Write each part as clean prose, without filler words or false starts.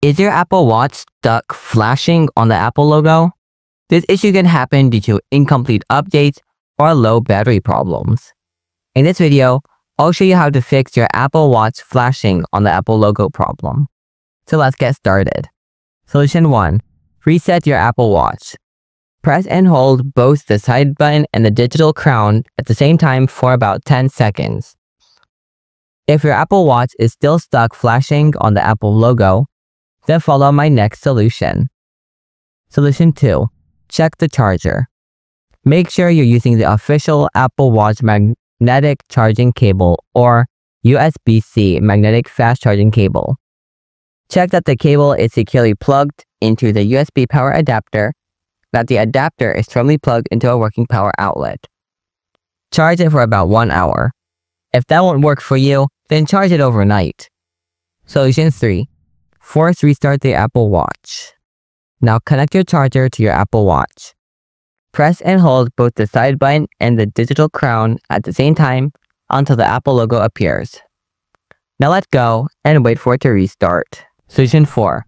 Is your Apple Watch stuck flashing on the Apple logo? This issue can happen due to incomplete updates or low battery problems. In this video, I'll show you how to fix your Apple Watch flashing on the Apple logo problem. So let's get started. Solution 1. Reset your Apple Watch. Press and hold both the side button and the digital crown at the same time for about 10 seconds. If your Apple Watch is still stuck flashing on the Apple logo, then follow my next solution. Solution 2. Check the charger. Make sure you're using the official Apple Watch magnetic charging cable or USB-C magnetic fast charging cable. Check that the cable is securely plugged into the USB power adapter, that the adapter is firmly plugged into a working power outlet. Charge it for about 1 hour. If that won't work for you, then charge it overnight. Solution 3. Force restart the Apple Watch. Now connect your charger to your Apple Watch. Press and hold both the side button and the digital crown at the same time until the Apple logo appears. Now let go and wait for it to restart. Solution 4.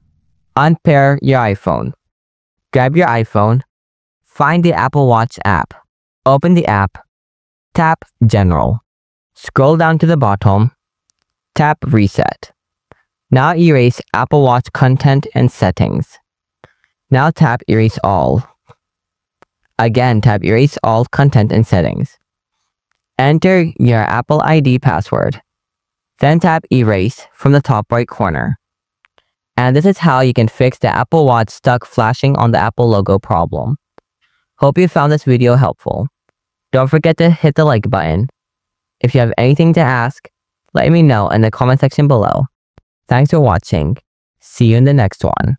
Unpair your iPhone. Grab your iPhone, find the Apple Watch app, open the app, tap General, scroll down to the bottom, tap Reset. Now erase Apple Watch content and settings. Now tap Erase All. Again, tap Erase All content and settings. Enter your Apple ID password. Then tap Erase from the top right corner. And this is how you can fix the Apple Watch stuck flashing on the Apple logo problem. Hope you found this video helpful. Don't forget to hit the like button. If you have anything to ask, let me know in the comment section below. Thanks for watching. See you in the next one.